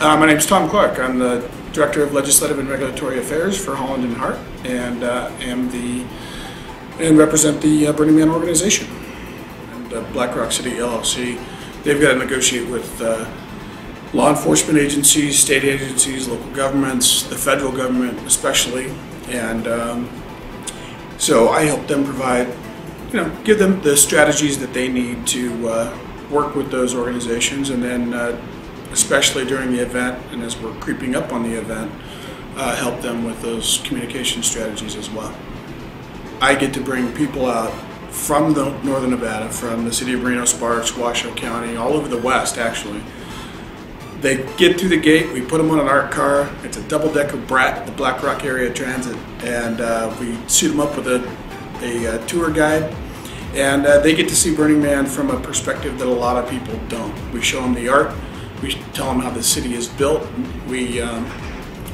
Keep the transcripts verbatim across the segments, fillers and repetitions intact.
Uh, my name is Tom Clark. I'm the Director of Legislative and Regulatory Affairs for Holland and Hart, and uh, am the and represent the uh, Burning Man organization and uh, Black Rock City L L C. They've got to negotiate with uh, law enforcement agencies, state agencies, local governments, the federal government especially, and um, so I help them provide, you know, give them the strategies that they need to uh, work with those organizations, and then uh, especially during the event and as we're creeping up on the event, uh, help them with those communication strategies as well. I get to bring people out from the northern Nevada, from the city of Reno Sparks, Washoe County, all over the west actually. They get through the gate, we put them on an art car, it's a double-decker brat, the Black Rock Area Transit, and uh, we suit them up with a, a, a tour guide, and uh, they get to see Burning Man from a perspective that a lot of people don't. We show them the art, we tell them how the city is built, we, um,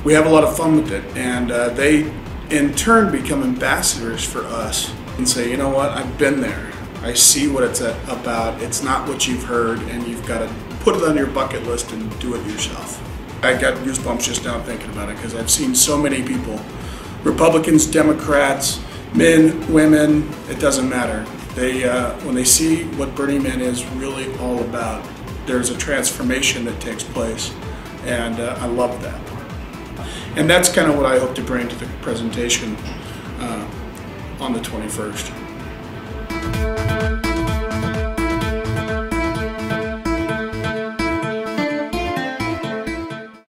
we have a lot of fun with it, and uh, they in turn become ambassadors for us and say, you know what, I've been there, I see what it's about, it's not what you've heard, and you've got to put it on your bucket list and do it yourself. I got goosebumps just now thinking about it, because I've seen so many people, Republicans, Democrats, men, women, it doesn't matter. They, uh, when they see what Burning Man is really all about, there's a transformation that takes place, and uh, I love that. And that's kind of what I hope to bring to the presentation uh, on the twenty-first.